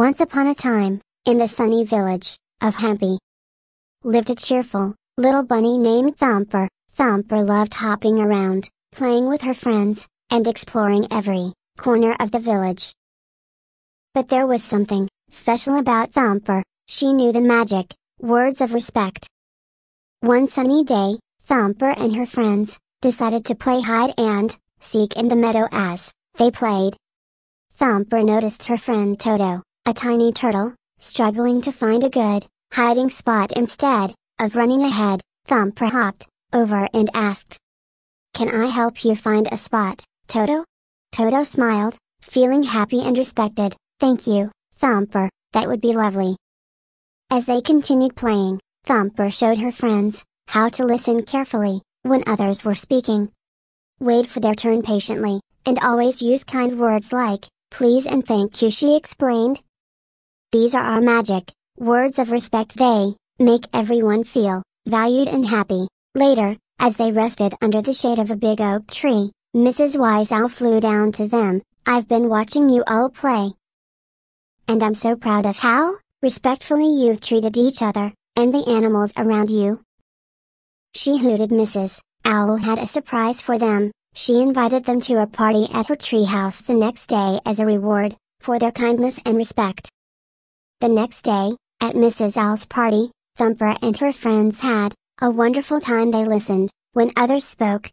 Once upon a time, in the sunny village of Hampi, lived a cheerful little bunny named Thumper. Thumper loved hopping around, playing with her friends, and exploring every corner of the village. But there was something special about Thumper. She knew the magic words of respect. One sunny day, Thumper and her friends decided to play hide and seek in the meadow. As they played, Thumper noticed her friend Toto, a tiny turtle, struggling to find a good hiding spot. Instead of running ahead, Thumper hopped over and asked, "Can I help you find a spot, Toto?" Toto smiled, feeling happy and respected. "Thank you, Thumper, that would be lovely." As they continued playing, Thumper showed her friends how to listen carefully when others were speaking, wait for their turn patiently, and always use kind words like "please" and "thank you," she explained. "These are our magic words of respect. They make everyone feel valued and happy." Later, as they rested under the shade of a big oak tree, Mrs. Wise Owl flew down to them. "I've been watching you all play, and I'm so proud of how respectfully you've treated each other, and the animals around you." She hooted. Mrs. Owl had a surprise for them. She invited them to a party at her treehouse the next day as a reward for their kindness and respect. The next day, at Mrs. Owl's party, Thumper and her friends had a wonderful time. They listened when others spoke,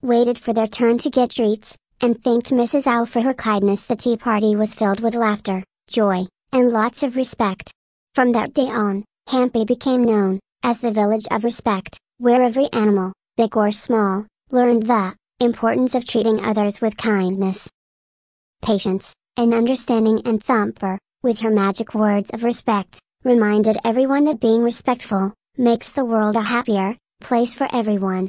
waited for their turn to get treats, and thanked Mrs. Owl for her kindness. The tea party was filled with laughter, joy, and lots of respect. From that day on, Hampi became known as the village of respect, where every animal, big or small, learned the importance of treating others with kindness, patience, and understanding. And Thumper, with her magic words of respect, reminded everyone that being respectful makes the world a happier place for everyone.